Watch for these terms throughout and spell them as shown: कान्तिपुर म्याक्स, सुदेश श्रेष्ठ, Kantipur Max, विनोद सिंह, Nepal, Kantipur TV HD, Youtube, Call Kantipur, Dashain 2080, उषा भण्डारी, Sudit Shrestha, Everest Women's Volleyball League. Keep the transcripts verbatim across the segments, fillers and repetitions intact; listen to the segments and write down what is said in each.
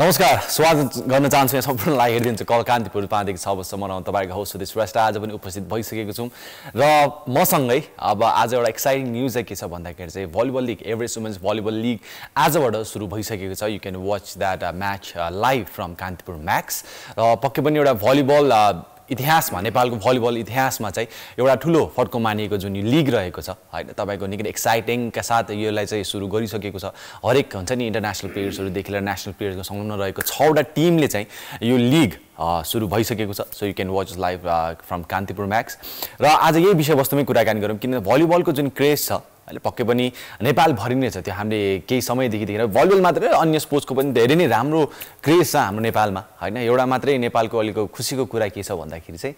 नमस्कार स्वागत गर्न चाहन्छु यहाँ सबैलाई हेरिदिन्छु कल कान्तिपुर पाँच देखि छ बजेसम्म म तपाईहरुको होस्ट सुदेश श्रेष्ठ आज पनि उपस्थित भइसकेको छु र मसँगै अब आज एउटा एक्साइटिङ न्यूज के छ भन्दाखेरि चाहिँ volleyball league Everest women's volleyball league आजबाट सुरु भइसकेको छ you can watch that match live from कान्तिपुर म्याक्स र पक्कै पनि एउटा भलिबल इतिहासमा नेपालको भलिबल इतिहासमा चाहिँ एउटा ठुलो फड्को मानिएको जुन यो लीग रहेको छ हैन तपाईको निकै एक्साइटिङका साथ यसलाई चाहिँ सुरु गरिसकेको छ हरेक हुन्छ नि इन्टरनेशनल प्लेयर्सहरुदेखि लिएर नेशनल प्लेयर्सको संलग्न रहेको छवटा टिमले चाहिँ यो लीग सुरु भइसकेको छ so you can watch live from कान्तिपुर म्याक्स र आज यही विषयवस्तुमै कुराकानी गरौँ किनभने भलिबलको जुन क्रेज छ अहिले पक्कै पनि नेपालभरि नै छ त्यो हामीले केही समयदेखि देखेर भलिबल मात्रै अन्य स्पोर्ट्सको पनि धेरै नै राम्रो क्रेज छ हाम्रो नेपालमा हैन एउटा मात्रै नेपालको अलिको खुसीको कुरा के छ भन्दाखेरि चाहिँ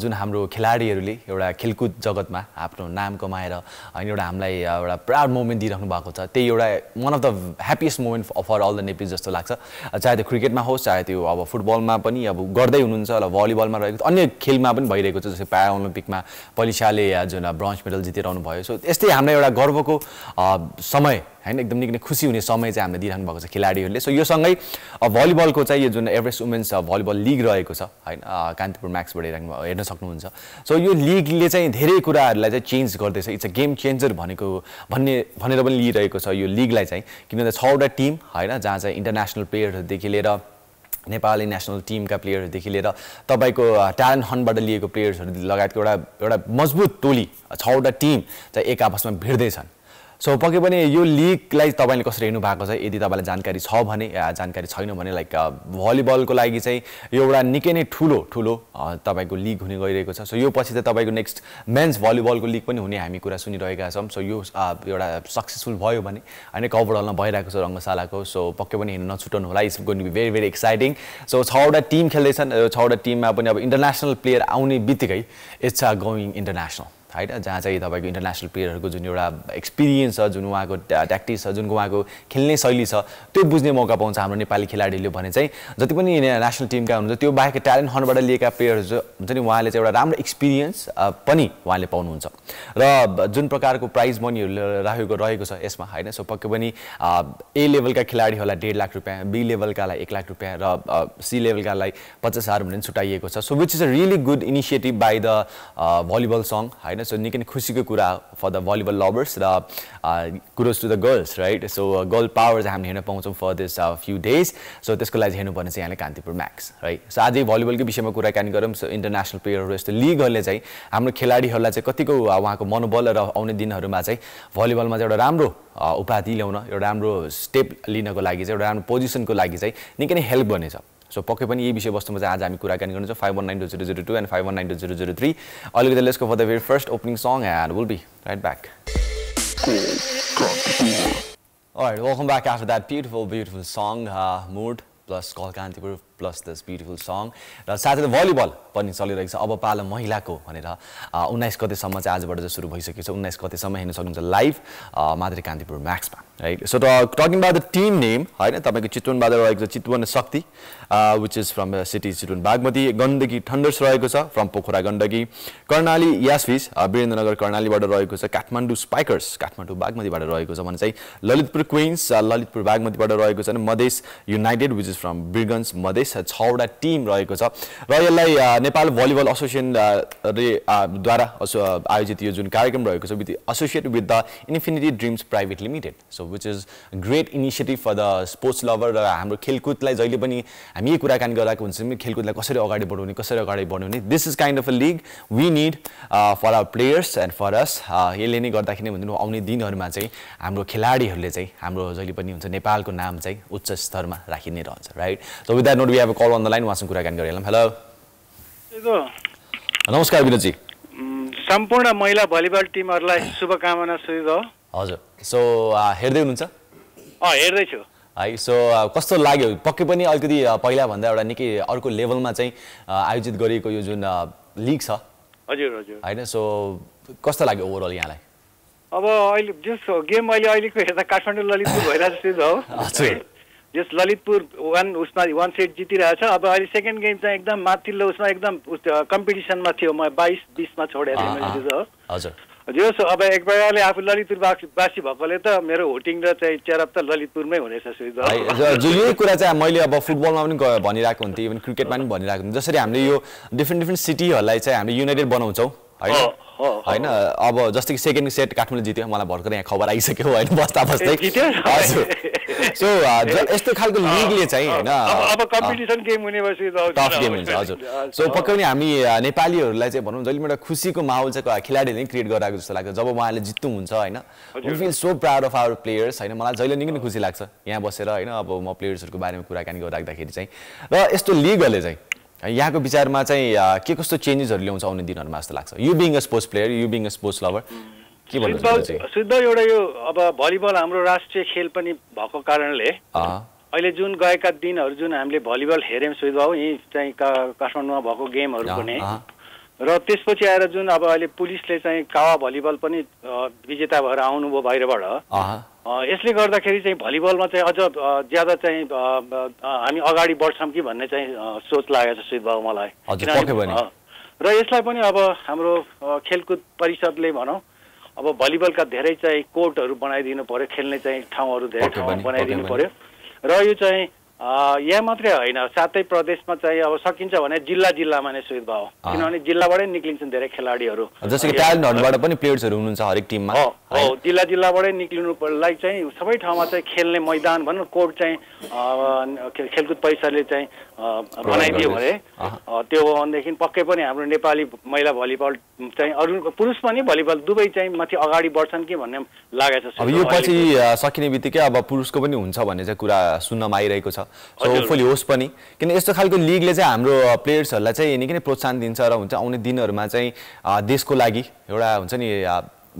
जुन हाम्रो खेलाडीहरूले एउटा खेलकुद जगतमा आफ्नो नाम कमाएर हैन एउटा हामीलाई एउटा प्राउड मोमेन्ट दिइराख्नु भएको छ त्यही एउटा one of the happiest moment for all the Nepalis जस्तो लाग्छ चाहे त्यो क्रिकेटमा होस् चाहे त्यो अब फुटबलमा पनि अब गर्दै हुनुहुन्छ होला भलिबलमा रहेको अन्य खेलमा पनि भइरहेको छ जस्तै प्यारा ओलम्पिकमा पलिसाले जुन ब्रोन्ज मेडल जितेर आउनु भयो सो त्यस्तै हाम्रो एउटा गर्वको समय हैन एकदम निकै खुसी हुने समय चाहिँ हामीले दिइराख्नु भएको छ खेलाडीहरूले सो यो सँगै भलिबलको चाहिँ यो जुन एभरेस्ट वुमेन्स भलिबल लीग रहेको छ हैन कान्तिपुर म्याक्सबाट हेर्न सक्नुहुन्छ सो यो लीगले चाहिँ धेरै कुराहरूलाई चाहिँ चेन्ज गर्दैछ इट्स अ गेम चेन्जर भनेको भन्ने भनेर पनि लिइरहेको छ यो लीगलाई चाहिँ किनभने छवटा टिम हैन जहाँ चाहिँ इन्टरनेसनल प्लेयरहरूदेखि लिएर नेपाली नेशनल टिमका प्लेयरहरूदेखि लिएर तपाईको ट्यालेन्ट हन्टबाट लिएको प्लेयर्सहरू लगायतको एउटा एउटा मजबुत टोली छवटा टिम चाहिँ एक आपसमा भिड्दैछन् सो पक्कै पनि यो लीगलाई तपाईले कसरी हेर्नु भएको छ यदि तपाईलाई जानकारी छ भने जानकारी छैन भने लाइक भलिबलको लागि चाहिँ यो एउटा निकै नै ठुलो ठुलो तपाईको लीग हुने गइरहेको छ सो यो पछि त तपाईको नेक्स्ट मेन्स भलिबलको लीग पनि हुने हामी कुरा सुनिरहेका छौँ सो यो एउटा सक्सेसफुल भयो भने हैन कभरअलमा भइरहेको छ रङ्गशालाको सो पक्कै पनि हेर्न नछुटाउनु होला it's going to be very very exciting so छवटा टिम खेल्दैछन् छवटा टिममा पनि अब इन्टरनेसनल प्लेयर आउने बित्तिकै इट्स अ गोइङ इन्टरनेसनल हैन जहाँ चाहिँ तपाईको इन्टरनेसनल प्लेयरहरुको जुन एउटा एक्सपिरियन्स छ जुन उहाँको ट्याक्टिक्स छ जुन उहाँको खेल्ने शैली छ त्यो बुझ्ने मौका पाउँछ हाम्रो नेपाली खेलाडीले भने चाहिँ जति पनि नेशनल टिमका हुनुहुन्छ त्यो बाहेक ट्यालेन्ट हन्टबाट लिएका प्लेयर्स हुन्छ नि उहाँले चाहिँ एउटा राम्रो एक्सपिरियन्स पनि उहाँले पाउनुहुन्छ र जुन प्रकारको प्राइज मनीहरुले राखेको रहेको छ यसमा हैन सो पक्कै पनि ए लेभलका खेलाडीहरूलाई डेढ लाख रुपैयाँ बी लेभलकालाई एक लाख रुपैयाँ र सी लेभलकालाई पचास हजार भनेर छुटाइएको छ so which is a really good initiative by the volleyball सङ्घ हैन सो निकै नै खुसीको कुरा फर द भलिबल लभर्स र kudos to the girls right so girl power चाहिँ हामीले हेर्न पाउँछौँ for this few days so त्यसको लागि हेर्नुपर्ने चाहिँ यहाँले कान्तिपुर म्याक्स राइट सो आजै भलिबलको विषयमा कुराकानी गरौँ सो इन्टरनेसनल प्लेयरहरू यस्तो लिगहरूले चाहिँ हाम्रो खेलाडीहरूलाई चाहिँ कतिको उहाँको मनोबल र आउने दिनहरूमा चाहिँ भलिबलमा चाहिँ एउटा राम्रो उपाधि ल्याउन एउटा राम्रो स्टेप लिनको लागि चाहिँ एउटा राम्रो पोजिसनको लागि चाहिँ निकै नै हेल्प गर्नेछ सो पक्कै पनि यही विषयवस्तुमा चाहिँ आज हामी कुराकानी गर्नेछौँ five one nine two zero zero two and five one nine two zero zero three अलिकति let's go for the very first opening song and will be right back alright welcome back after that beautiful beautiful song mood plus call Kantipur plus this beautiful song र साथै volleyball पनि चलिरहेको छ अब पालो महिलाको भनेर उन्नाइस गतेसम्म चाहिँ आजबाट चाहिँ सुरु भइसकेको छ उन्नाइस गतेसम्म हेर्न सक्नुहुन्छ लाइभ माधेश कान्तिपुर म्याक्समा right so talking about the team name हैन तपाईको चितवनबाट रहेको छ Chitwan Shakti which is from city Chitwan Bagmati Gandaki thunders रहेको छ फ्रम पोखरा गण्डकी कर्णाली यासविस वीरेन्द्रनगर कर्णालीबाट रहेको छ काठमाडौँ स्पाइकर्स काठमाडौँ बागमतीबाट रहेको छ भने चाहिँ ललितपुर क्विन्स ललितपुर बागमतीबाट रहेको छ अनि Madhesh united which is from Birgunj Madhes छवटा टिम रहेको छ र यसलाई नेपाल भलिबल एसोसिएसन द्वारा आयोजित यो जुन कार्यक्रम रहेको छ with associate with the infinity dreams private limited so which is great initiative for the sports lover र हाम्रो खेलकुदलाई जहिले पनि हामी यही कुराकानी गराएको हुन्छौँ खेलकुदलाई कसरी अगाडि बढाउने कसरी अगाडि बढाउने this is kind of a league we need for our players and for us यसले नै गर्दाखेरि भन्नु आउने दिनहरूमा चाहिँ हाम्रो खेलाडीहरूले चाहिँ हाम्रो जहिले पनि हुन्छ नेपालको नाम चाहिँ उच्च स्तरमा राखिने रहन्छ right so with that note we have a call on the line उहाँसँग कुराकानी गरिहालौँ हेलो नमस्कार विनोदजी सम्पूर्ण महिला भलिबल टिमहरूलाई शुभकामना हजुर सो हेर्दै हुनुहुन्छ हेर्दैछु है सो कस्तो लाग्यो पक्कै पनि अलिकति पहिलाभन्दा एउटा निकै अर्को लेभलमा चाहिँ आयोजित गरिएको यो जुन लिग छ हजुर हजुर होइन सो कस्तो लाग्यो ओभरअल यहाँलाई अब अहिले जस गेम अहिले अहिलेको हेर्दा काठमाडौँ ललितपुर भइरहेको स्टेज हो जस ललितपुर वान उसमा वान सेट जितिरहेछ अब अहिले सेकेन्ड गेम चाहिँ एकदम माथिल्लो उसमा एकदम कम्पिटिसनमा थियो म बाइस बिसमा छोडेर मैले हजुर जस अब एक प्रकारले आफू ललितपुर बासी भएकोले त मेरो होटिङ र चाहिँ चेरप त ललितपुरमै हुनेछ जुन कुरा चाहिँ मैले अब फुटबलमा पनि भनिरहेको हुन्थेँ इभन क्रिकेटमा पनि भनिरहेको हुन्थेँ जसरी हामीले यो डिफ्रेन्ट डिफ्रेन्ट सिटीहरूलाई चाहिँ हामीले युनाइटेड बनाउँछौँ होइन अब जस्तै कि सेकेन्ड सेट काठमाडौँ जित्यो मलाई भर्खर यहाँ खबर आइसक्यो होइन बस्दा बस्दै सो यस्तो खालको लिगले चाहिँ होइन अब कम्पिटिसन गेम हुने भएपछि टफ गेम हुन्छ हजुर सो पक्कै पनि हामी नेपालीहरूलाई चाहिँ भनौँ जहिले एउटा खुसीको माहौल चाहिँ खेलाडीले नै क्रिएट गराएको जस्तो लाग्छ जब उहाँले जित्नुहुन्छ होइन we feel so proud of our players होइन मलाई जहिले निकै नै खुसी लाग्छ यहाँ बसेर होइन अब म प्लेयर्सहरूको बारेमा कुराकानी गरिराख्दाखेरि चाहिँ र यस्तो लिगहरूले चाहिँ यहाँको विचारमा चाहिँ के कस्तो चेन्जेसहरू ल्याउँछ आउने दिनहरुमा जस्तो लाग्छ you being a sports player you being a sports lover के भन्नुहुन्छ सिद्ध एउटा यो अब भलिबल हाम्रो राष्ट्रिय खेल पनि भएको कारणले अहिले जुन गएका दिनहरु जुन हामीले भलिबल हेर्यौं सिद्ध हो यही चाहिँ काठमाडौँमा भएको गेमहरु पनि र त्यसपछि आएर जुन अब अहिले पुलिसले चाहिँ कावा भलिबल पनि विजेता भएर आउनु भयो बाहिरबाट यसले गर्दाखेरि चाहिँ भलिबलमा चाहिँ अझ ज्यादा चाहिँ हामी अगाडि बढ्छौँ कि भन्ने चाहिँ सोच लागेको छ सुजित बाबु मलाई र यसलाई पनि अब हाम्रो खेलकुद परिषदले भनौँ अब भलिबलका धेरै चाहिँ कोर्टहरू बनाइदिनु पर्यो खेल्ने चाहिँ ठाउँहरू धेरै ठाउँ बनाइदिनु पर्यो र यो चाहिँ यहाँ मात्रै होइन सातै प्रदेशमा चाहिँ अब सकिन्छ भने जिल्ला जिल्लामा नै सुजित बाबु किनभने जिल्लाबाटै निक्लिन्छन् धेरै खेलाडीहरू जस्तो कि ट्यालेन्टहरुबाट पनि प्लेयर्सहरू हुनुहुन्छ हरेक टिममा हो जिल्ला जिल्लाबाटै निक्लिनुलाई चाहिँ सबै ठाउँमा चाहिँ खेल्ने मैदान भनौँ कोर्ट चाहिँ खेलकुद परिषदले चाहिँ बनाइदियो भने त्यो भनेदेखि पक्कै पनि हाम्रो नेपाली महिला भलिबल चाहिँ अरू पुरुष पनि भलिबल दुवै चाहिँ माथि अगाडि बढ्छन् कि भन्ने लागेको छ अब यो पछि सकिने बित्तिकै अब पुरुषको पनि हुन्छ भन्ने चाहिँ कुरा सुन्नमा आइरहेको छ सो होपफुली होस् पनि किन यस्तो खालको लिगले चाहिँ हाम्रो प्लेयर्सहरूलाई चाहिँ निकै नै प्रोत्साहन दिन्छ र हुन्छ आउने दिनहरूमा चाहिँ देशको लागि एउटा हुन्छ नि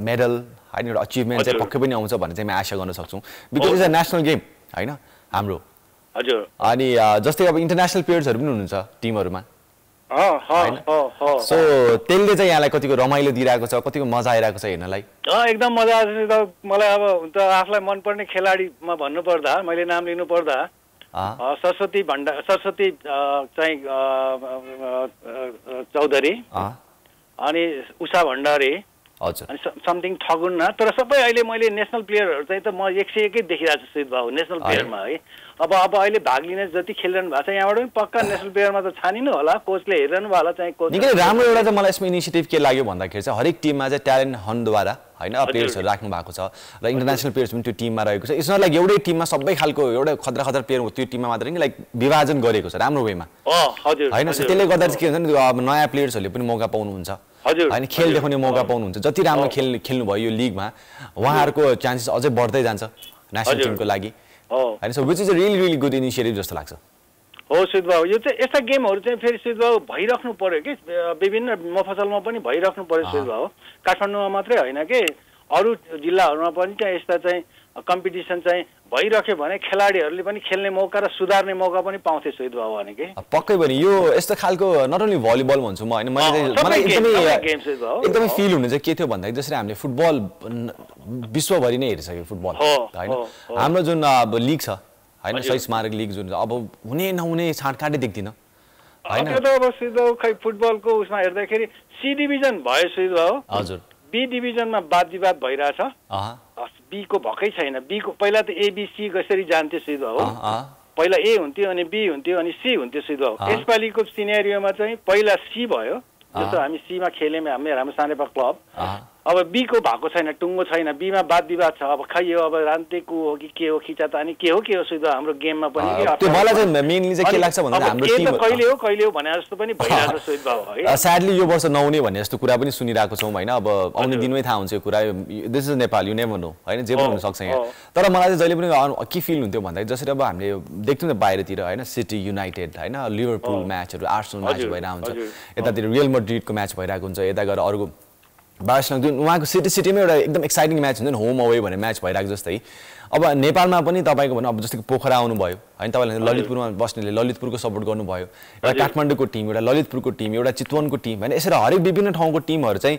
मेडल होइन एउटा अचिभमेन्ट चाहिँ पक्कै पनि आउँछ भन्ने चाहिँ हामी आशा गर्न सक्छौँ because is a national game होइन हाम्रो हजुर अनि जस्तै अब इन्टरनेसनल प्लेयर्सहरू पनि हुनुहुन्छ टिमहरूमा सो त्यसले चाहिँ यहाँलाई कतिको रमाइलो दिइरहेको छ कतिको मजा आइरहेको छ हेर्नलाई एकदम मजा मलाई अब हुन्छ आफूलाई मनपर्ने खेलाडीमा भन्नुपर्दा मैले नाम लिनु पर्दा सरस्वती भण्डा सरस्वती चाहिँ चौधरी अनि उषा भण्डारी अनि समथिङ ठगुन्ना तर सबै अहिले मैले नेसनल प्लेयरहरू चाहिँ त म एक सय एकै देखिरहेको छु सुजित बाबु नेसनल प्लेयरमा है अब अब अहिले भाग लिने जति खेलिरहनु भएको छ यहाँबाट पनि पक्का नेसनल प्लेयरमा त छानिनु होला कोचले हेरिरहनु भयो होला चाहिँ कोच निकै राम्रो एउटा चाहिँ मलाई यसमा इनिसिएटिभ के लाग्यो भन्दाखेरि चाहिँ हरेक टिममा चाहिँ ट्यालेन्ट हन्टद्वारा होइन प्लेयर्सहरू राख्नु भएको छ र इन्टरनेसनल प्लेयर्स पनि त्यो टिममा रहेको छ यसमा लाइक एउटै टिममा सबै खालको एउटा खतरा खतरा प्लेयर हो त्यो टिममा मात्रै नि लाइक विभाजन गरेको छ राम्रो वेमा होइन त्यसले गर्दा चाहिँ के हुन्छ नि अब नयाँ प्लेयर्सहरूले पनि मौका पाउनुहुन्छ होइन खेल देखाउने मौका पाउनुहुन्छ जति राम्रो खेल खेल्नु भयो यो लिगमा उहाँहरूको चान्सेस अझै बढ्दै जान्छ नेसनल टिमको लागि होइन so which is a really really good initiative जस्तो लाग्छ हो सुजित बाबु यो चाहिँ यस्ता गेमहरू चाहिँ फेरि सुजित बाबु भइराख्नु पर्यो कि विभिन्न मफसलमा पनि भइराख्नु पर्यो सुजित बाबु काठमाडौँमा मात्रै होइन कि अरू जिल्लाहरूमा पनि चाहिँ यस्ता चाहिँ कम्पिटिसन चाहिँ भइरह्यो भने खेलाडीहरूले पनि खेल्ने मौका र सुधार्ने मौका पनि पाउँथे सुजित बाबु भने कि पक्कै पनि यो यस्तो खालको नट ओन्ली भलिबल भन्छु म होइन मैले मलाई एकदमै एकदमै फिल हुने चाहिँ के थियो भन्दाखेरि जसरी हामीले फुटबल विश्वभरि नै हेरिसक्यो फुटबल होइन हाम्रो जुन अब लिग छ होइन शहीद स्मारक लिग जुन अब हुने नहुने छाँटकाँटै देख्दिन होइन अब सुजित बाबु खै फुटबलको उसमा हेर्दाखेरि सी डिभिजन भयो सुजित बाबु हजुर बी डिभिजनमा वाद विवाद भइरहेछ बी को भएकै छैन बी को पहिला त एबीसी कसरी जान्थ्यो सुजित बाबु पहिला ए हुन्थ्यो अनि बी हुन्थ्यो अनि सी हुन्थ्यो सुजित बाबु यसपालिको सिनेरियोमा चाहिँ पहिला सी भयो जस्तो हामी सीमा खेल्यौँ हामी हाम्रो सानेपा क्लब अब बी को भएको छैन टुङ्गो छैन बीमा वाद विवाद छ अब खै अब रान्ते को हो कि के हो खिचातानी के हो के हो सुजित बाबु हाम्रो गेममा पनि कहिले हो कहिले हो भने जस्तो पनि भइरहेको छ सुजित बाबु है स्याडली यो वर्ष नहुने भन्ने जस्तो कुरा पनि सुनिरहेको छौँ होइन अब आउने दिनमै थाहा हुन्छ यो कुरा this is Nepal you never know होइन जे पनि हुनसक्छ यहाँ तर मलाई चाहिँ जहिले पनि के फिल हुन्थ्यो भन्दाखेरि जसरी अब हामीले देख्थ्यौँ बाहिरतिर होइन सिटी युनाइटेड होइन लिभरपुल म्याचहरू आर्सेनल म्याच भइरहेको हुन्छ यतातिर रियल मड्रिडको म्याच भइरहेको हुन्छ यता गएर अर्को बार्सलोना जुन उहाँको सिटी सिटीमै एउटा एकदम एक्साइटिङ म्याच हुन्छ नि होम अवे भन्ने म्याच भइरहेको जस्तै अब नेपालमा पनि तपाईँको भन्नु अब जस्तो कि पोखरा आउनुभयो होइन तपाईँले ललितपुरमा बस्नेले ललितपुरको सपोर्ट गर्नुभयो एउटा काठमाडौँको टिम एउटा ललितपुरको टिम एउटा चितवनको टिम होइन यसरी हरेक विभिन्न ठाउँको टिमहरू चाहिँ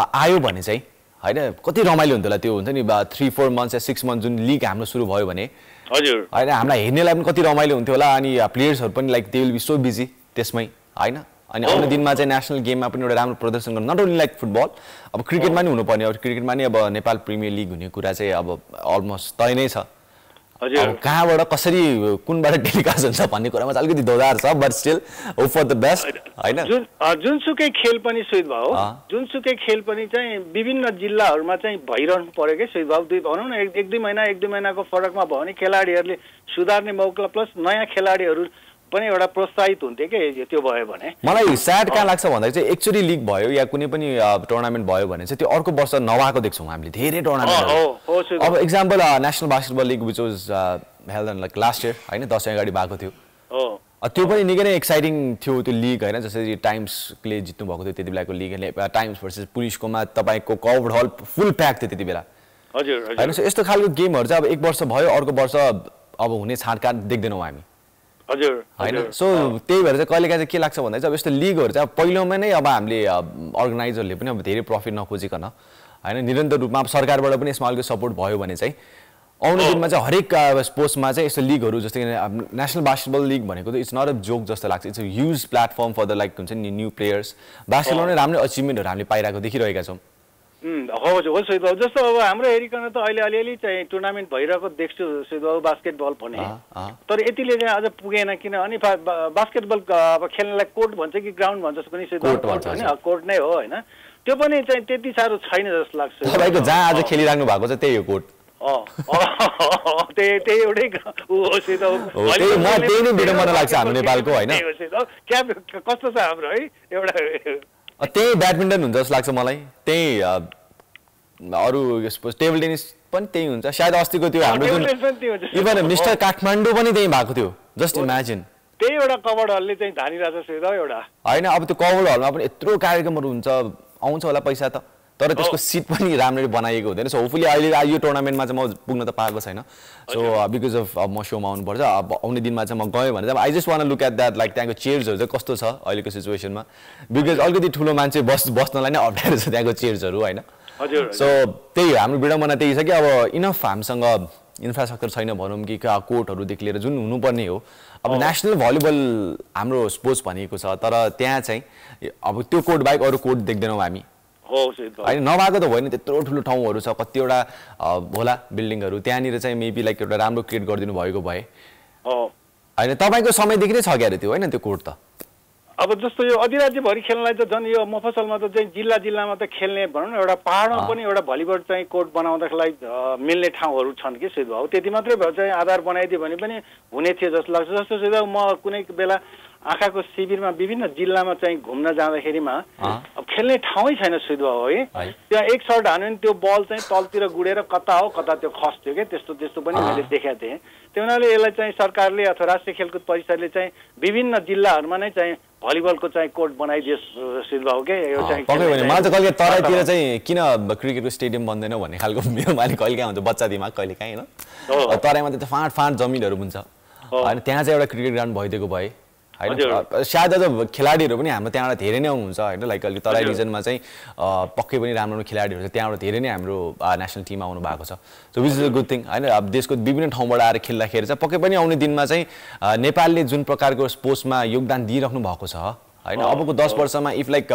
आयो भने चाहिँ हैन कति रमाइलो हुन्छ होला त्यो हुन्छ नि three four मन्थ्स या six मन्थ जुन लीग हाम्रो सुरु भयो भने हजुर हैन हामीलाई हेर्नेलाई पनि कति रमाइलो हुन्थ्यो होला अनि प्लेयर्सहरु पनि like they will be so busy त्यसमै हैन अनि आउने दिनमा चाहिँ नेशनल गेममा पनि एउटा राम्रो प्रदर्शन गर्न नट ओन्ली लाइक फुटबल अब क्रिकेटमा नि हुनु पर्ने अब क्रिकेटमा नि अब नेपाल प्रिमियर लीग हुने कुरा चाहिँ अब अलमोस्ट तय नै छ हजुर कहाँबाट कसरी कुनबाट टेलिकास्ट हुन्छ भन्ने कुरामा चाहिँ अलिकति दोधार छ but still hope for the best हैन जुन जुनसुकै खेल पनि सुविधा भयो जुनसुकै खेल पनि चाहिँ विभिन्न जिल्लाहरुमा चाहिँ भइरहनु पर्यो के सुविधा दुई भनौं न एक दुई महिना एक दुई महिनाको फरकमा भयो भने खेलाडीहरुले सुधार्ने मौका प्लस नयाँ खेलाडीहरु पनि एउटा प्रोत्साहित हुन्थे के त्यो भयो भने मलाई स्याड का लाग्छ भन्दा चाहिँ एक्चुअली लीग भयो या कुनै पनि टूर्नामेन्ट भयो भने चाहिँ त्यो अर्को वर्ष नवाको देख्छौं हामीले धेरै टूर्नामेन्ट अब example national basketball league which was held on like last year हैन दस अगाडि भएको थियो हो त्यो पनि निकै नै एक्साइटिङ थियो त्यो लीग हैन जसरी टाइम्सले जित्नु भएको थियो त्यतिबेलाको लीग टाइम्स भर्सेस पुलिसकोमा तपाईको कभर्ड हल फुल प्याक थियो त्यतिबेला हजुर हजुर हैन यस्तो खालको गेमहरु चाहिँ अब एक वर्ष भयो अर्को वर्ष अब हुने छाडकाट देख्दैनौ हामी हजुर हैन सो त्यही भएर चाहिँ कहिलेकाहीँ चाहिँ के लाग्छ भन्दा चाहिँ अब यस्तो लीगहरु चाहिँ पहिलोमै नै अब हामीले अर्गनाइजरले पनि अब धेरै प्रफिट नखोजिकन हैन निरन्तर रूपमा अब सरकारबाट पनि यसमा अलिकति सपोर्ट भयो भने चाहिँ आउने दिनमा चाहिँ हरेक स्पोर्ट्समा चाहिँ यस्तो लीगहरु जस्तै नेशनल बास्केटबल लीग भनेको त इट्स नट अ जोक जस्तो लाग्छ it's a huge platform for the like हुन्छ नि न्यू प्लेयर्स बास्केटबलले राम्रो अचिभमेन्टहरु हामीले पाइराको देखिरहेका छौं जस्तो अब हाम्रो हेरिकन त अहिले अलिअलि चाहिँ टुर्नामेन्ट भइरहेको देख्छु बास्केटबल भने तर यतिले चाहिँ अझ पुगेन किनभने बास्केटबल अब खेल्नेलाई कोर्ट भन्छ कि ग्राउन्ड भन्छ पनि कोर्ट नै हो होइन त्यो पनि चाहिँ त्यति साह्रो छैन जस्तो लाग्छ तपाईको जहाँ आज खेलिराख्नु भएको छ त्यही हो कोर्ट त्यही एउटै कस्तो छ हाम्रो है एउटा त्यही ब्याडमिन्टन हुन्छ जस्तो लाग्छ मलाई त्यही अरु टेबल टेनिस पनि त्यही हुन्छ सायद अस्तिको त्यो हाम्रो इभन मिस्टर काठमाडौँ पनि त्यही भएको थियो जस्ट इमेजिन त्यही एउटा कभर्ड हलले चाहिँ धानिराछ सिधा एउटा हैन अब त्यो कभर्ड हलमा पनि यत्रो कार्यक्रमहरु हुन्छ आउँछ होला पैसा त तर त्यसको सिट पनि राम्ररी बनाएको हुँदैन सो होपफुली अहिले यो टूर्नामेन्टमा चाहिँ म पुग्न त पाएको छैन सो बिकज अफ म शोमा आउनु पर्छ अब आउने दिनमा चाहिँ म गयो भने I just want to look at that like त्यहाँको चेयर्सहरु चाहिँ कस्तो छ अहिलेको सिचुएसनमा बिकज अलिकति ठुलो मान्छे बस बस्नलाई नै अप्ठ्यारो छ त्यहाँको चेयर्सहरु हैन हजुर सो त्यही हाम्रो विडम्बना त्यही छ कि अब इनफ हामीसँग इन्फ्रास्ट्रक्चर छैन भनौं कि कोर्टहरुदेखि लिएर जुन हुनुपर्ने हो अब नेशनल भलिबल हाम्रो स्पोर्ट्स भनिएको छ तर त्यहाँ चाहिँ अब त्यो कोर्ट बाहेक अरु कोर्ट देख्दैनौ हामी हैन नभएको त होइन त्यत्रो ठुलो ठाउँहरु छ कतिवटा होला बिल्डिङहरु त्यहाँनिर चाहिँ मेबी लाइक एउटा राम्रो क्रिएट गर्दिनु भएको भए हैन तपाईको समयदेखि नै छ ग्यारे त्यो हैन त्यो कोर्ट त अब जस्तो यो अधिराज्य भरि खेल्नलाई त जन यो मफसलमा त चाहिँ जिल्ला जिल्लामा त खेल्ने भनौं न एउटा पहाडमा पनि एउटा भलिबल चाहिँ कोर्ट बनाउँदाखलाई मिल्ने ठाउँहरु छन् के सिधो हो त्यति मात्रै भए चाहिँ आधार बनाइदिए भने पनि हुने थियो जस्तो लाग्छ जस्तो सिधो म कुनै बेला आँखाको शिविरमा विभिन्न जिल्लामा चाहिँ घुम्न जाँदाखेरिमा अब खेल्ने ठाउँै छैन सुविधा हो है त्यहाँ एक सर्ट हान्यो भने त्यो बल चाहिँ तलतिर गुडेर कता हो कता त्यो खस्थ्यो के त्यस्तो त्यस्तो पनि मैले देखेको थिएँ त्यो हुनाले यसलाई चाहिँ सरकारले अथवा राष्ट्रिय खेलकुद परिषदले चाहिँ विभिन्न जिल्लाहरुमा नै चाहिँ भलिबलको चाहिँ कोर्ट बनाइदियोस् सुविधा हो के यो चाहिँ मलाई त कहिले तराईतिर चाहिँ किन क्रिकेटको स्टेडियम बन्दैन भन्ने खालको मेरो मालिक कहिले कहाँ हुन्छ बच्चा दिमाग कहिले कहाँ हैन तराईमा त फाँट फाँट जमिनहरु हुन्छ हैन त्यहाँ चाहिँ एउटा क्रिकेट ग्राउन्ड भइदिएको भए हैन सायद अब खेलाडीहरु पनि हाम्रो त्यहाँबाट धेरै नै आउँछ हैन लाइक अलि तराई रिजनमा चाहिँ पक्कै पनि राम्रो खेलाडीहरु छ त्यहाँबाट धेरै नै हाम्रो नेशनल टिम आउनु भएको छ so which is a good thing हैन अब देशको विभिन्न ठाउँबाट आएर खेल्दाखेरि चाहिँ पक्कै पनि आउने दिनमा चाहिँ नेपालले जुन प्रकारको स्पोर्ट्समा योगदान दिइराख्नु भएको छ हैन अबको दस वर्षमा इफ लाइक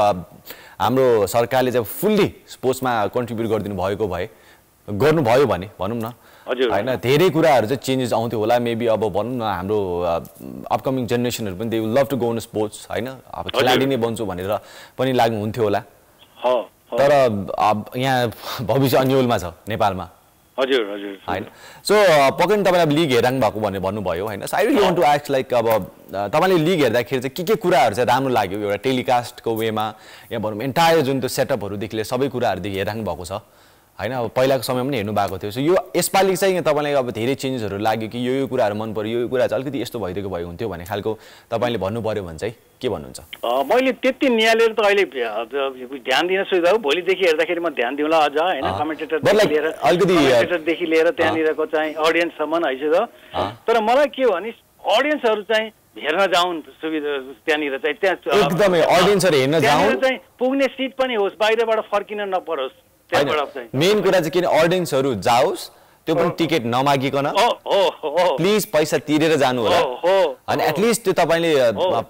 हाम्रो सरकारले चाहिँ फुल्ली स्पोर्ट्समा कन्ट्रिब्युट गर्दिनु भएको भए गर्नु भयो भने भनौं न हजुर हैन धेरै कुराहरु चाहिँ चेन्जेस आउँथ्यो होला मेबी अब भनौं न हाम्रो अपकमिङ जेनेरेसनहरु पनि they will love to go in sports हैन अब खेलाडी नै बन्छु भनेर पनि लाग्नु हुन्थ्यो होला हो तर अब यहाँ भविष्य अन्यलमा छ नेपालमा हजुर हजुर हैन सो पक्कै तपाईले लीग हेराउनु भएको भने भन्नु भयो हैन I really want to ask like अब तपाईले लीग हेर्दाखेरि चाहिँ के के कुराहरु चाहिँ राम्रो लाग्यो एउटा टेलिकास्टको वेमा या भनौं एन्टायर जुन त्यो सेटअपहरु देखिले सबै कुराहरु देखि हेराउनु भएको छ हैन अब पहिलाको समयमा नि हेर्नु भएको थियो सो यो यसपालि चाहिँ तपाईलाई अब धेरै चेन्जेसहरु लाग्यो कि यो यो कुराहरु मन पर्यो यो कुरा चाहिँ अलिकति यस्तो भइदिएको भए हुन्थ्यो भन्ने खालको तपाईले भन्नु पर्यो भने चाहिँ के भन्नुहुन्छ मैले त्यति नियालेर त अहिले ध्यान दिन सुझाव भोलि देखि हेर्दाखेरि म ध्यान दिउँला अझ हैन कमेन्टेटर देखिलेर अलिकति कमेन्टेटर देखिलेर त्यहाँनिरको चाहिँ ऑडियन्स सम्म हैसिदो तर मलाई के भनि ऑडियन्सहरु चाहिँ हेर्न जाउन् सुविधा त्यहाँनिर चाहिँ त्यहाँ एकदमै ऑडियन्सहरु हेर्न जाउन् चाहिँ पुग्ने सिट पनि होस् बाहिरबाट फर्किन नपरोस् मेन कुरा चाहिँ किन ऑडियन्सहरु जाओस् त्यो पनि टिकट नमागिकन प्लिज पैसा तिरेर जानु होला अनि एट लिस्ट त्यो तपाईले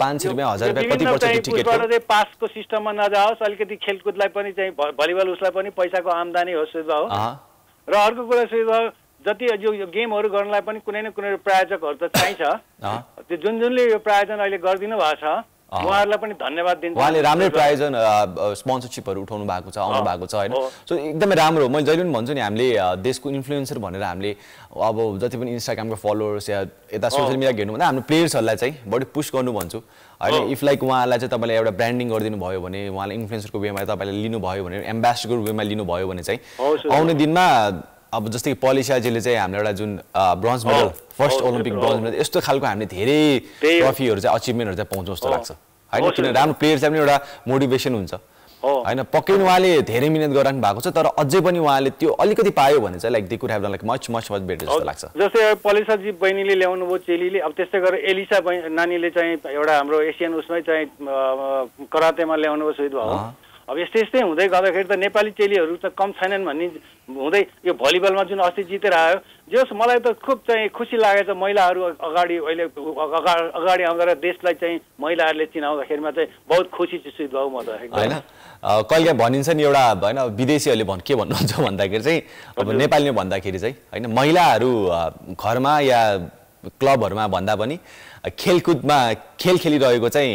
पाँच सय रुपैयाँ एक हजार रुपैयाँ कति पर्छ त्यो टिकट गर्दै पासको सिस्टममा नजाओस् अलिकति खेलकुदलाई पनि चाहिँ भलिबल उसलाई पनि पैसाको आम्दानी हो सुझाव हो र अर्को कुरा सुझाव जति यो गेमहरु गर्नलाई पनि कुनै न कुनै प्रायोजकहरु त चाहिन्छ त्यो जुन जुनले यो प्रायोजन अहिले गर्दिनु भएको छ उहाँहरुलाई पनि धन्यवाद दिन्छु उहाँले राम्रो प्रायोजन स्पोन्सरशिपहरु उठाउनु भएको छ आउनु भएको छ हैन सो एकदमै राम्रो म जहिले पनि भन्छु नि हामीले देशको इन्फ्लुएन्सर भनेर हामीले अब जति पनि इन्स्टाग्रामको फलोवर्स या एता सोशल मिडिया घेर्नु भन्दा हाम्रो प्लेयर्सहरुलाई चाहिँ बढी पुश गर्नु भन्छु हैन इफ लाइक उहाँलाई चाहिँ तपाईले एउटा ब्रान्डिङ गर्दिनु भयो भने उहाँले इन्फ्लुएन्सरको वेमा तपाईले लिनु भयो भने एम्बेसडरको वेमा लिनु भयो भने चाहिँ आउने दिनमा अब जस्तै पोलिसियाजीले चाहिँ हामीले एउटा जुन bronze medal first Olympic bronze medal यस्तो खालको हामीले धेरै ट्रफीहरु चाहिँ अचिभमेन्टहरु चाहिँ पाउँछौ जस्तो लाग्छ हैन किन राम्रो प्लेयर चाहिँ एउटा मोटिभेसन हुन्छ हैन पक्कै उहाँले धेरै मेहनत गरिराख्नु भएको छ तर अझै पनि उहाँले त्यो अलिकति पायो भने चाहिँ like they could have done like much much much better जस्तो लाग्छ जस्तै पोलिसियाजी बहिनीले ल्याउनु भयो चेलीले अब त्यस्तै गरे एलिसा नानीले चाहिँ एउटा हाम्रो एशियन उसमै चाहिँ करातेमा ल्याउनु भयो सुइद भयो अब यस्तै यस्तै हुँदै गर्दाखेरि त नेपाली चेलीहरु त कम छैनन् भन्ने हुँदै यो भलिबलमा जुन अस्ति जितेर आयो जस मलाई त खुब चाहिँ खुसी लागेछ महिलाहरु अगाडि अहिले अगाडि आउँदा देशलाई चाहिँ महिलाहरुले चिनाउँदाखेरिमा चाहिँ बहुत खुसी छु सुझाव म त हैन कहिले भनिन्छ नि एउटा हैन विदेशीहरुले भन् के भन्नुहुन्छ भन्दाखेरि चाहिँ अब नेपालीले भन्दाखेरि चाहिँ हैन महिलाहरु घरमा या क्लबहरुमा भन्दा पनि खेलकुदमा खेल खेलिरहेको चाहिँ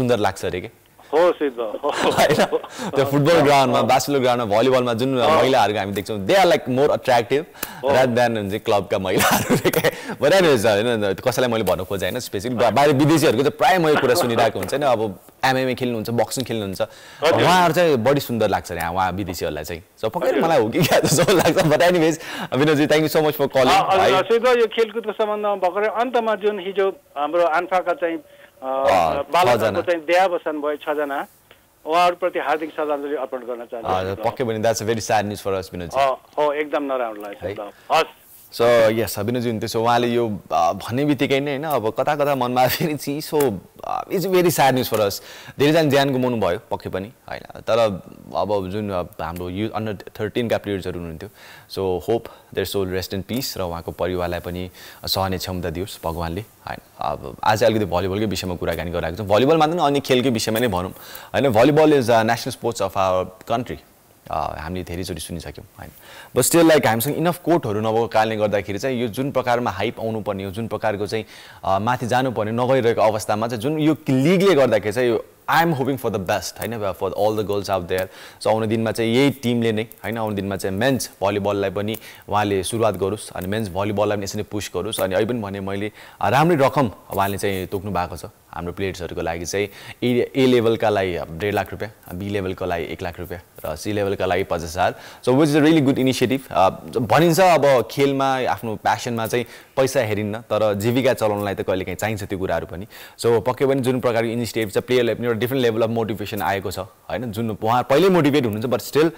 सुन्दर लाग्छ रे के हो सिद्ध हो हैन त्यो फुटबल ग्राउन्डमा बास्केटबल ग्राउन्डमा भलिबलमा जुन महिलाहरु हामी देख्छौं they are like more attractive rather than हुन्छ क्लबका महिलाहरु भने हैन कसैलाई मैले भन्न खोजे हैन स्पेसिफिक बाहिर विदेशीहरुको त प्राय मैले कुरा सुनिरहेको हुन्छ हैन अब एमएमए खेल्नुहुन्छ बक्सिङ खेल्नुहुन्छ उहाँहरु चाहिँ बढी सुन्दर लाग्छ रे उहाँ विदेशीहरुलाई चाहिँ सो पक्कै मलाई हो कि क्या जस्तो लाग्छ but anyways Vinodji thank you so much for calling सिद्ध यो खेलकुदको सम्बन्धमा भकर अन्तमा जुन हिजो हाम्रो आन्फाका चाहिँ बालकहरुको चाहिँ देहावसान भयो छ जना उहाँहरुप्रति हार्दिक श्रद्धाञ्जली अर्पण गर्न चाहन्छु पक्कै पनि that's a very sad news for us बिनोजी हो एकदम नराम्रो लाग्छ हस् सो यस बिनोजी त्यसो उहाँले यो भन्ने बित्तिकै नै हैन अब कता कता मनमा फेरि चिसो is very sad news for us धेरैजना ज्यान गुमाउनु भयो पक्कै पनि हैन तर अब जुन हाम्रो युथ अन्डर थर्टीन का प्लेयर्सहरु हुनुहुन्थ्यो so hope their soul rest in peace र उहाँको परिवारलाई पनि सहने क्षमता दियोस् भगवानले हैन अब आज अलिकति भलिबलको विषयमा कुराकानी गरिरहेको छौं भलिबल मात्र नअनि खेलको विषयमा नै भनौं हैन volleyball is a national sports of our country हामीले धेरैचोटी सुनिसक्यौं हैन बट स्टिल लाइक हामीसँग इनफ कोटहरु नभएको कारणले गर्दाखेरि चाहिँ यो जुन प्रकारमा हाइप आउनु पर्ने हो जुन प्रकारको चाहिँ माथि जानु पर्ने नगइरहेको अवस्थामा चाहिँ जुन यो लीगले गर्दाखेरि चाहिँ I am hoping for the best हैन for all the girls out there so आउने दिनमा चाहिँ यही टिमले नै हैन आउने दिनमा चाहिँ मेन्स भलिबललाई पनि उहाँले सुरुवात गरोस् अनि मेन्स भलिबललाई पनि यसरी पुश गरोस् अनि अहिले पनि भने मैले राम्रै रकम उहाँले चाहिँ तोक्नु भएको छ हाम्रो प्लेयर्सहरुको लागि चाहिँ ए लेभलका लागि डेढ लाख रुपैयाँ बी लेभलको लागि एक लाख रुपैयाँ र सी लेभलका लागि पचास हजार so which is a really good initiative भनिन्छ अब खेलमा आफ्नो प्यासनमा चाहिँ पैसा हेरिन्न तर जीविका चलाउनलाई त कहिलेकाहीँ चाहिन्छ त्यो कुराहरु पनि सो पक्कै पनि जुन प्रकारको इनिशिएटिभ चाहिँ प्लेयरले पनि एउटा डिफ्रेन्ट लेभल अफ मोटिभेसन आएको छ हैन जुन उहाँ पहिले मोटिभेट हुनुहुन्छ बट स्टिल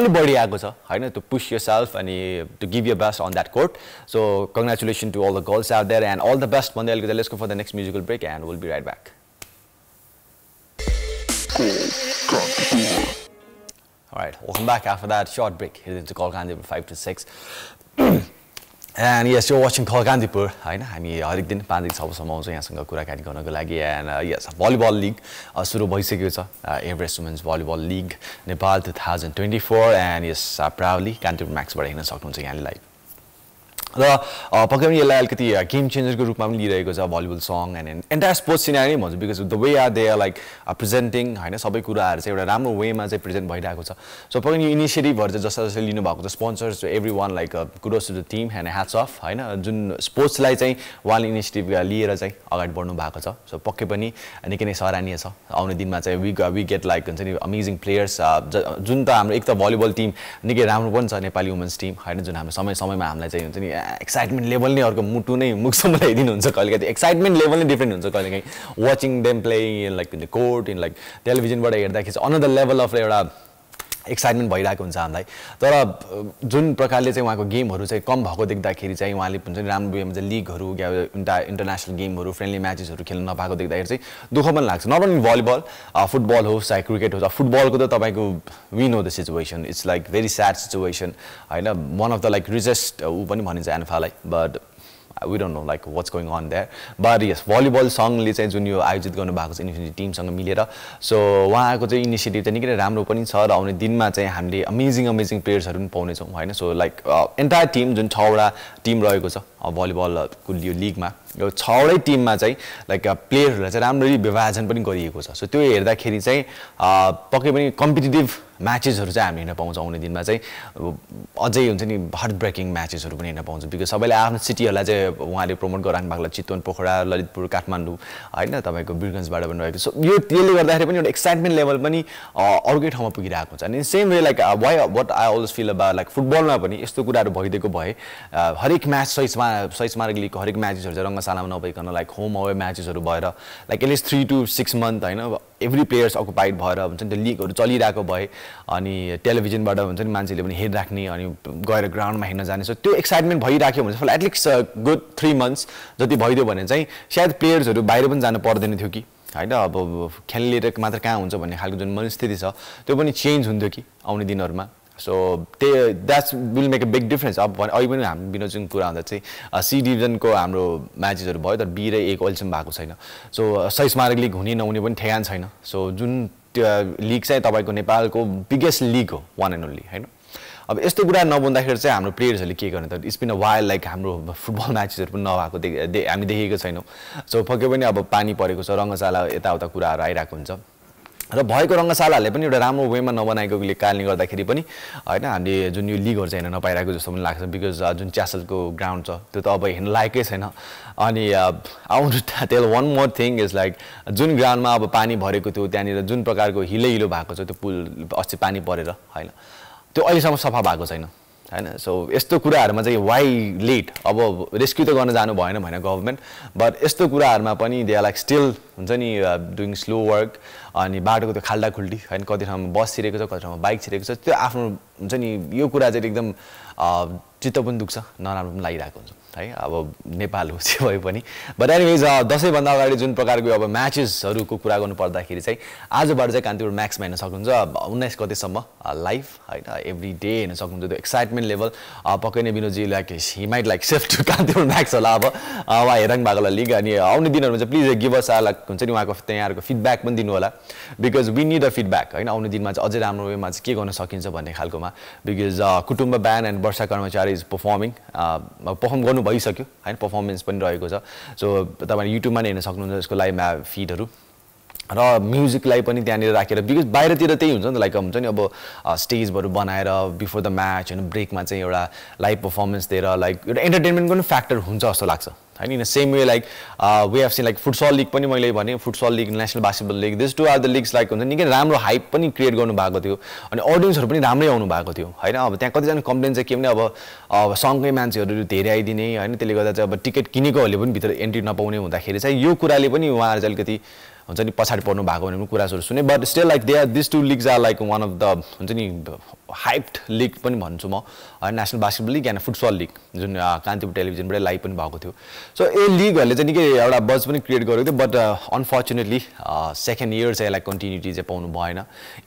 अलि बढी आएको छ हैन टु पुश योरसेल्फ अनि to give your best on that court so congratulation to all the girls out there and all the best भन्दै अलिकति let's go for the next musical break and will be back. All right, welcome back after that short break. Here into Call Kantipur five to six. And yes, you're watching Call Kantipur. I know. I mean, every day, five six hours, somehow, so I think Kura can go on golagi. And yes, volleyball league. Suru boy se kya sa? Everest Women's Volleyball League, Nepal twenty twenty-four. And yes, proudly Kantipur Max bade hina saknu chha yani live. र पक्कै पनि यसलाई अलिकति game चेन्जरको रूपमा पनि लिइरहेको छ volleyball song and entire sports scenery भन्छ because the way are they are like presenting होइन सबै कुराहरू चाहिँ एउटा राम्रो वेमा चाहिँ प्रेजेन्ट भइरहेको छ सो पक्कै यो इनिसिएटिभहरू चाहिँ जसले जसले लिनुभएको छ sponsors every one like kudos to the team and hats off होइन जुन स्पोर्ट्सलाई चाहिँ उहाँले इनिसिएटिभ लिएर चाहिँ अगाडि बढ्नु भएको छ सो पक्कै पनि निकै नै सराहनीय छ आउने दिनमा चाहिँ वी वी गेट लाइक हुन्छ नि अमेजिङ प्लेयर्स जुन त हाम्रो एक त भलिबल टिम निकै राम्रो पनि छ नेपाली वुमेन्स टिम होइन जुन हाम्रो समय समयमा हामीलाई चाहिँ हुन्छ नि एक्साइटमेन्ट लेभल नै अर्को मुटु नै मुखसम्म ल्याइदिनुहुन्छ कहिलेकाहीँ एक्साइटमेन्ट लेभल नै डिफ्रेन्ट हुन्छ कहिलेकाहीँ watching them playing like in the court in like टेलिभिजनबाट हेर्दाखेरि चाहिँ अनदर लेभल अफ एउटा एक्साइटमेन्ट भइरहेको हुन्छ हामीलाई तर जुन प्रकारले चाहिँ उहाँको गेमहरु चाहिँ कम भएको देख्दाखेरि चाहिँ उहाँले हुन्छ नि राम्रो हुन्छ लीगहरु या इन्टरनेशनल गेमहरु फ्रेन्डली म्याचेसहरु खेल्न नपाएको देख्दाखेरि चाहिँ दुःख पनि लाग्छ नट ओन्ली भलिबल फुटबल हो चाहे क्रिकेट हो फुटबलको त तपाईको विन हो the situation it's like very sad situation हैन वन अफ द लाइक रिजेस्ट उ पनि भनिन्छ एनफालाई but we don't know like what's going on there but yes volleyball song le चाहिँ जुन यो आयोजित गर्नु भएको छ इन्फिनिटी टिम सँग मिलेर सो उहाँको चाहिँ इनिशिएटिभ चाहिँ निकै राम्रो पनि छ र आउने दिनमा चाहिँ हामीले अमेजिङ अमेजिङ प्लेयर्सहरु पनि पाउने छौं हैन सो लाइक एन्टायर टिम जुन छवटा टिम रहेको छ भलिबल को यो लीगमा यो छवटै टिममा चाहिँ लाइक प्लेयरहरुलाई चाहिँ राम्ररी विभाजन पनि गरिएको छ सो त्यो हेर्दाखेरि चाहिँ पक्कै पनि कम्पिटिटिभ म्याचेसहरु चाहिँ हामी हेर्न पाउँछौं आउने दिनमा चाहिँ अझै हुन्छ नि हार्ट ब्रेकिङ म्याचेसहरु पनि हेर्न पाउँछौं बिकज सबैले आफ्नो सिटीहरुलाई चाहिँ उहाँले प्रमोट गराउनु भएको चितवन पोखरा ललितपुर काठमाडौँ हैन तपाईको बिरगन्जबाट पनि रहेको सो यो त्यसले गर्दाखेरि पनि एउटा एक्साइटमेन्ट लेभल पनि अर्कै ठाउँमा पुगिरहेको हुन्छ अनि same way like why what I always feel about like फुटबलमा पनि यस्तो कुराहरु भइदिएको भए हरेक म्याच सहीमा सहीमार्ग लिग हरेक म्याचेसहरु चाहिँ रंगशालामा नभइकन लाइक होम अवे म्याचेसहरु भएर like at least three to six month हैन एभ्री प्लेयर्स अकुपाइड भएर हुन्छ नि त्यो लीगहरु चलिरहेको भए अनि टेलिभिजनबाट हुन्छ नि मान्छेले पनि हेड राख्ने अनि गएर ग्राउन्डमा हेर्न जाने सो त्यो एक्साइटमेन्ट भइराख्यो भने for at least good three months जति भइदियो भने चाहिँ सायद प्लेयर्सहरु बाहिर पनि जानु पर्दैन थियो कि हैन अब खेल्नेले मात्र कहाँ हुन्छ भन्ने खालको जुन मनस्थिति छ त्यो पनि चेन्ज हुन्थ्यो कि आउने दिनहरुमा so that will make a big difference अब अहिले पनि हामी विनोद सिंह कुरा हुँदा चाहिँ सी डिभिजनको हाम्रो म्याचेसहरु भयो तर बी र एक अहिलेसम्म भएको छैन सो सही स्मारक लिग हुने नहुने पनि ठेगान छैन सो जुन लीग चाहिँ तपाईको नेपालको बिगेस्ट लीग हो वान एन्ड ओन्ली हैन अब यस्तो कुरा नबुन्दाखेरि चाहिँ हाम्रो प्लेयर्सहरुले के गर्ने त स्पिन वाइल लाइक हाम्रो फुटबल म्याचेसहरु पनि नभएको हामी देखेको छैनौं सो पक्कै पनि अब पानी परेको छ रंगशाला यताउता कुराहरु आइराको हुन्छ र भएको रंगशालाले पनि एउटा राम्रो वेमा नबनाएकोले कारणले गर्दाखेरि पनि हैन हामीले जुन यो लीगहरु चाहिँ हेर्न नपाइराको जस्तो पनि लाग्छ बिकज जुन च्यासलको ग्राउन्ड छ त्यो त अब हेर्न लायकै छैन अनि आउनु tell one more thing is like जुन ग्राउन्डमा अब पानी भरेको थियो त्यहाँनिर जुन प्रकारको हिले हिलो भएको छ त्यो पुल अस्ति पानी परेर हैन त्यो अहिलेसम्म सफा भएको छैन हैन सो यस्तो कुराहरुमा चाहिँ वाइ लेट अब रेस्क्यु त गर्न जानु भएन भने गभर्नमेन्ट बट यस्तो कुराहरुमा पनि दे आर लाइक स्टिल हुन्छ नि डुइङ स्लो वर्क अनि बाटोको त्यो खाल्डा खुल्डी हैन कति ठाउँमा बस छिरेको छ कति ठाउँमा बाइक छिरेको छ त्यो आफ्नो हुन्छ नि यो कुरा चाहिँ एकदम चित्त पनि दुख्छ नराम्रो पनि लागिरहेको हुन्छ है अब नेपाल हो चाहिँ भए पनि बट एनिवेज दसैँ भन्दा अगाडि जुन प्रकारको अब म्याचेसहरुको कुरा गर्नु पर्दाखेरि चाहिँ आजबाट चाहिँ कान्तिपुर म्याक्समा हेर्न सक्नुहुन्छ उन्नाइस गतेसम्म लाइभ हैन एभ्री डे हेर्न सक्नुहुन्छ त्यो एक्साइटमेन्ट लेभल पक्कै नै विनोदजी like he might like safe to कान्तिपुर म्याक्स होला अब उहाँ हेराङ भागला लिग अनि आउने दिनहरुमा चाहिँ प्लिज गिभ अस लाइक हुन्छ नि उहाँको तयारको फिडब्याक पनि दिनु होला because we need a feedback हैन आउने दिनमा चाहिँ अझै राम्रो वेमा चाहिँ के गर्न सकिन्छ भन्ने खालकोमा बिकज कुटुम्ब ब्यान एन्ड वर्षा कर्मचारी इज पर्फर्मिङ पर्फर्म गर्नु भइसक्यो हैन परफॉर्मेंस पनि रहेको छ सो तपाईले युट्युबमा हेर्न सक्नुहुन्छ यसको लाइभ फिडहरु र म्युजिकलाई पनि त्यहाँनिर राखेर बिकज बाहिरतिर त्यही हुन्छ नि लाइक हुन्छ नि अब स्टेजहरु बनाएर बिफोर द म्याच हैन ब्रेकमा चाहिँ एउटा लाइभ परफॉर्मेंस दिएर लाइक एउटा एन्टरटेनमेन्टको पनि फ्याक्टर हुन्छ जस्तो लाग्छ हैन in the same way like we have seen like football league पनि मैले भने football league national basketball league this two are the leagues like हुन्छ निकै राम्रो हाइप पनि क्रिएट गर्नु भएको थियो अनि ऑडियन्सहरु पनि राम्रै आउनु भएको थियो हैन अब त्यहाँ कति जना कम्प्लेन चाहिँ के भने अब अब सँगै मान्छेहरु धेरै आइदिने हैन त्यसले गर्दा चाहिँ अब टिकट किनेकोहरुले पनि भित्र एन्ट्री नपाउने हुँदाखेरि चाहिँ यो कुराले पनि उहाँहरु अलिकति हुन्छ नि पछाडी पर्नु भएको भन्ने कुराहरु सुने but still like they are this two leagues are like one of the हुन्छ नि हाइप्ड लीग पनि भन्छु म national basketball league and football league जुन कान्तिपुर टेलिभिजनबाट लाइभ पनि भएको थियो सो ए लीगहरुले चाहिँ निकै एउटा बज पनि क्रिएट गरेको थियो बट अनफर्चुनेटली सेकेन्ड इयर चाहिँ लाइक कन्टिन्युटी चाहिँ पाउनु भएन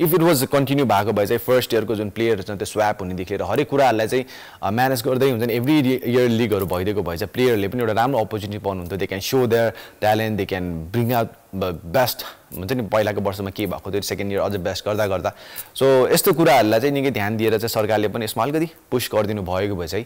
इफ इट वाज कन्टिन्यू भएको भए चाहिँ फर्स्ट इयरको जुन प्लेयरहरू छ त्यो स्वाप हुनेदेखि लिएर हरेक कुराहरूलाई चाहिँ म्यानेज गर्दै हुन्छ नि एभ्री इयर लीगहरु भइदिएको भए चाहिँ प्लेयरहरूले पनि एउटा राम्रो अपर्च्युनिटी पाउनुहुन्थ्यो they can so their talent they can bring out best हुन्छ नि पहिलाको वर्षमा के भएको थियो सेकेन्ड इयर अझ बेस्ट गर्दा गर्दा सो यस्तो कुराहरूलाई चाहिँ निकै ध्यान दिएर चाहिँ सरकारले पनि यसमा अलिकति पुश गरिदिनु भएको भए चाहिँ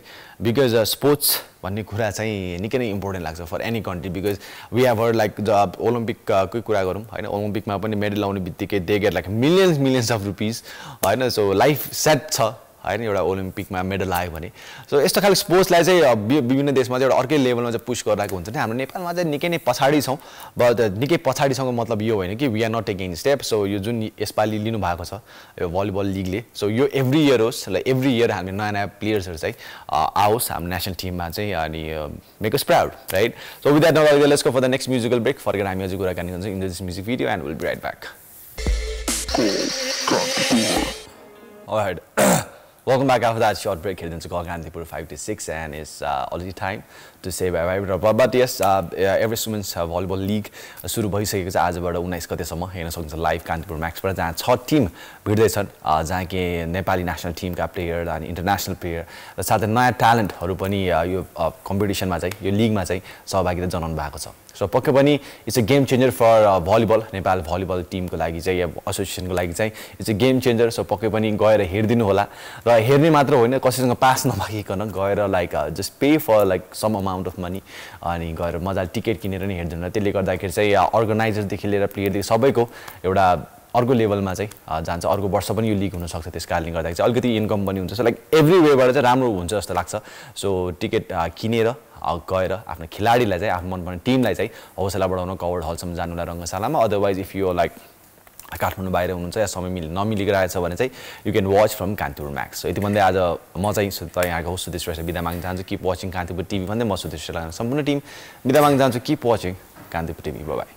बिकज स्पोर्ट्स भन्ने कुरा चाहिँ निकै नै इम्पोर्टेन्ट लाग्छ for any country because we have heard like ओलम्पिककै कुरा गरौँ हैन ओलम्पिकमा पनि मेडल आउने बित्तिकै they get like millions millions of rupees हैन सो लाइफ सेट छ हैन एउटा ओलम्पिकमा मेडल आयो भने सो यस्तो खालको स्पोर्ट्सलाई चाहिँ विभिन्न देशमा चाहिँ एउटा अर्कै लेभलमा चाहिँ पुश गरिरहेको हुन्छ नि हाम्रो नेपालमा चाहिँ निकै नै पछाडी छौँ बट निकै पछाडीसँग मतलब यो होइन कि we are not taking step so यो जुन यसपालि लिनु भएको छ यो भलिबल लीगले सो यो एभ्री इयर होस् लाइक एभ्री इयर हामीले नयाँ नयाँ प्लेयर्सहरू चाहिँ आओस् हाम्रो नेसनल टिममा चाहिँ अनि make us proud right so with that not let's go for the next musical break फर्केर हामी अझै कुराकानी गर्छौँ in this music video and will be right back Alright, welcome back after that short break here into Call Kantipur five to six, and it's uh, already time to say bye bye. But, but yes, uh, Everest Women's Volleyball League suru bhaisakeko cha aajबाट उन्नाइस गते सम्म हेर्न सक्नुहुन्छ live Kantipur म्याक्सबाट, जहाँ छ team भिड्दै छन्, जहाँ के नेपाली नेशनल टिमका प्लेयर अनि इन्टरनेशनल प्लेयर र साथै नयाँ ट्यालेन्टहरु पनि यो कम्पिटिसनमा चाहिँ यो लिगमा चाहिँ सहभागिता जनाउनु भएको छ। सो पक्कै पनि it's a game changer for volleyball, Nepal volleyball टिमको लागि चाहिँ या एसोसिएसनको लागि चाहिँ it's a game changer. So पक्कै पनि गएर हेर्दिनु होला र हेर्ने मात्र होइन, कसैसँग पास नमागिकन गएर like just pay for like some amount of money अनि गएर मजाले टिकट किनेर नि हेर्दिनु होला। त्यसले गर्दाखेरि चाहिँ अर्गनाइजरदेखि लिएर प्लेयरदेखि सबैको एउटा अर्को लेभलमा चाहिँ जान्छ, अर्को वर्ष पनि यो लिग हुन सक्छ। त्यस कारणले गर्दाखेरि चाहिँ अलिकति इन्कम पनि हुन्छ, सो लाइक एभ्री वेबाट चाहिँ राम्रो हुन्छ जस्तो लाग्छ। सो टिकट किनेर गएर आफ्नो खिलाडीलाई चाहिँ आफ्नो मनपर्ने टिमलाई चाहिँ हौसला बढाउन कवर्ड हलसम्म जानुला रङ्गशालामा। Otherwise if you like Kathmandu बाहिर हुनुहुन्छ या समय मिल नमिलिरहेछ भने चाहिँ you can watch from कान्तिपुर म्याक्स। So यति भन्दै आज म चाहिँ यहाँको होस्ट सुदेश श्रेष्ठ बिदा माग्न चाहन्छु। किप वाचिङ कान्तिपुर टिभी भन्दै म सुदेश श्रेष्ठ, सम्पूर्ण टिम बिदा माग्न चाहन्छु। Keep watching Kantipur TV, bye by.